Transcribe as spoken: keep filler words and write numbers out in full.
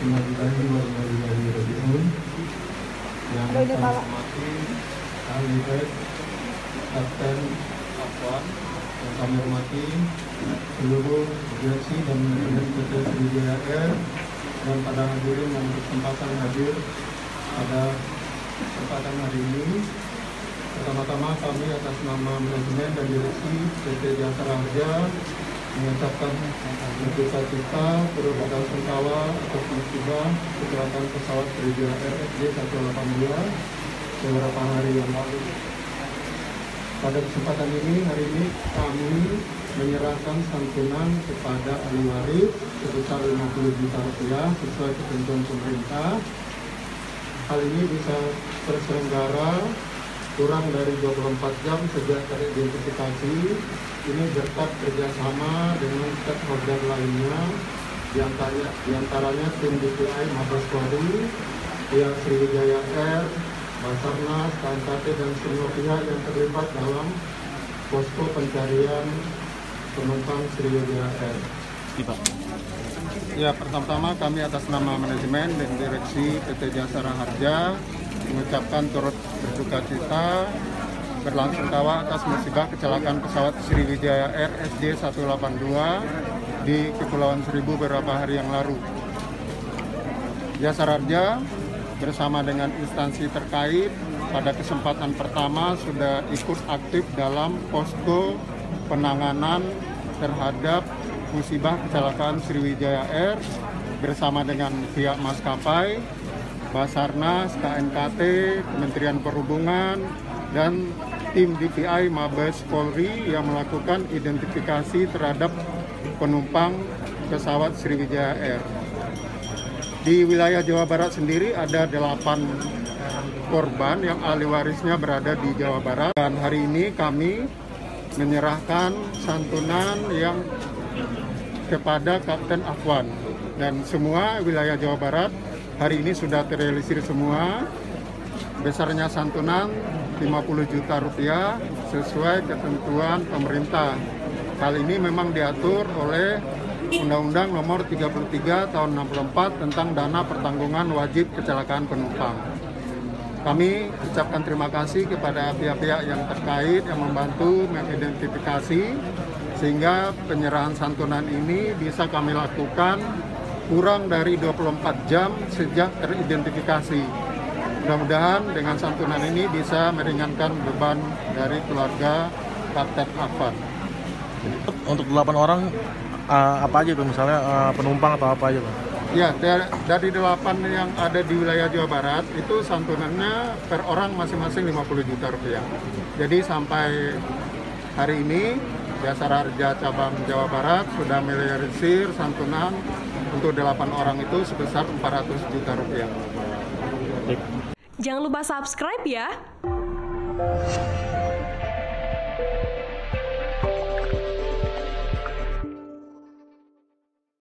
lima juta dua ratus lima puluh ribu rupiah yang menghormati ahli pers Kapten Afwan yang kami hormati, seluruh direksi dan manajemen P T Sriwijaya Air, dan pada hadirin yang berkesempatan hadir pada kesempatan hari ini. Pertama-tama kami atas nama manajemen dan direksi P T Jasa Raharja mengucapkan berduka cita berbekasungkawa atas musibah kecelakaan pesawat Garuda R J seratus delapan puluh dua beberapa hari yang lalu. Pada kesempatan ini, hari ini kami menyerahkan santunan kepada ahli waris sebesar lima puluh juta rupiah sesuai ketentuan pemerintah. Hal ini bisa terselenggara kurang dari dua puluh empat jam sejak teridentifikasi. Ini berkat kerjasama dengan stakeholder lainnya, diantaranya, diantaranya tim D P I Mabes Polri, pihak Sriwijaya Air, Basarnas, K N K T, dan semua pihak yang terlibat dalam posko pencarian penumpang Sriwijaya Air. Ya, pertama-tama kami atas nama manajemen dan direksi P T Jasa Raharja mengucapkan turut berduka cita berlangsungkawa atas musibah kecelakaan pesawat Sriwijaya Air S J seratus delapan puluh dua di Kepulauan Seribu beberapa hari yang lalu. Jasa Raharja bersama dengan instansi terkait pada kesempatan pertama sudah ikut aktif dalam posko penanganan terhadap musibah kecelakaan Sriwijaya Air bersama dengan pihak maskapai, Basarnas, K N K T, Kementerian Perhubungan, dan tim D P I Mabes Polri yang melakukan identifikasi terhadap penumpang pesawat Sriwijaya Air. Di wilayah Jawa Barat sendiri ada delapan korban yang ahli warisnya berada di Jawa Barat. Dan hari ini kami menyerahkan santunan yang kepada Kapten Afwan. Dan semua wilayah Jawa Barat hari ini sudah terrealisir semua. Besarnya santunan lima puluh juta rupiah sesuai ketentuan pemerintah. Hal ini memang diatur oleh Undang-Undang Nomor tiga puluh tiga tahun enam puluh empat tentang Dana Pertanggungan Wajib Kecelakaan Penumpang. Kami ucapkan terima kasih kepada pihak-pihak yang terkait yang membantu mengidentifikasi sehingga penyerahan santunan ini bisa kami lakukan kurang dari dua puluh empat jam sejak teridentifikasi. Mudah-mudahan dengan santunan ini bisa meringankan beban dari keluarga Kapten Afwan. Untuk delapan orang, uh, apa aja itu misalnya uh, penumpang atau apa aja? Bang? Ya, dari delapan yang ada di wilayah Jawa Barat, itu santunannya per orang masing-masing lima puluh juta rupiah. Jadi sampai hari ini, Jasa Raharja Cabang Jawa Barat sudah merealisir santunan untuk delapan orang itu sebesar empat ratus juta rupiah. Jangan lupa subscribe ya!